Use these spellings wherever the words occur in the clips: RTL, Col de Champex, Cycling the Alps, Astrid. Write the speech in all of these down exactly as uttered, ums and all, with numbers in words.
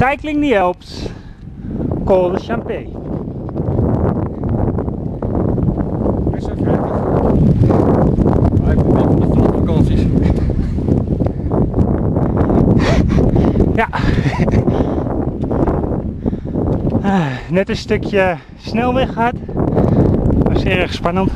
Cycling the Alps, Col de Champex. Is dat prettig? Hij komt wel op de vakanties. Ja. Net een stukje snelweg gehad. Dat was heel erg spannend.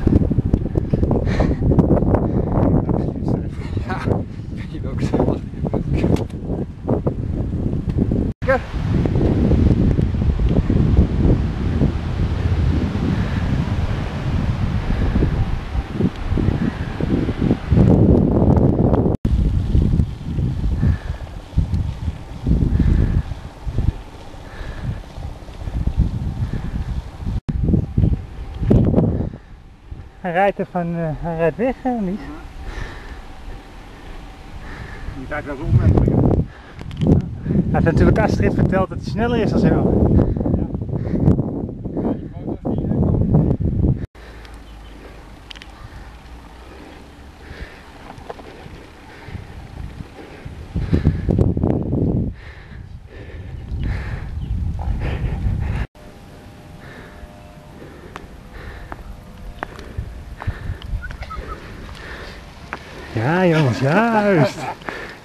Hij rijdt er van, uh, hij rijdt weg, hè, Mies? Die rijdt wel zo onmerkelijk. Hij heeft natuurlijk Astrid verteld dat hij sneller is dan hij al. Ja jongens, juist!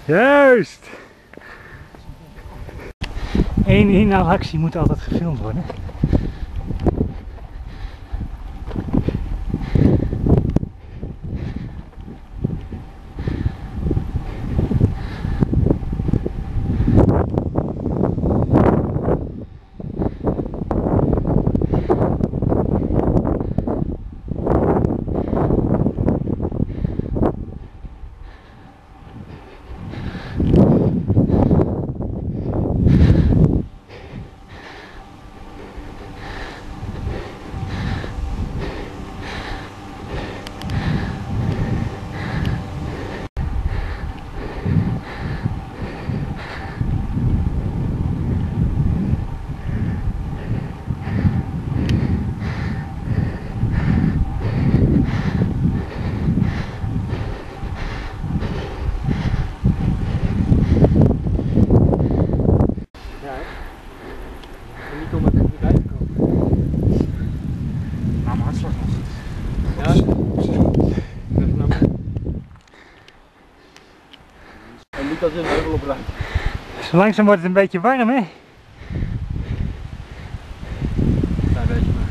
Juist! Eén inhaalactie moet altijd gefilmd worden. Dat is een op ruimte. Zo langzaam wordt het een beetje warm, hè? Een klein beetje maar.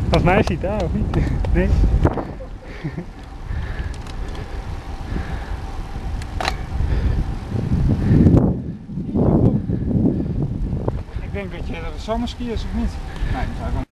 Volgens mij is hij daar, of niet? Nee. Ik denk dat je dat zomerski is, of niet? Nee, dat zou ik wel.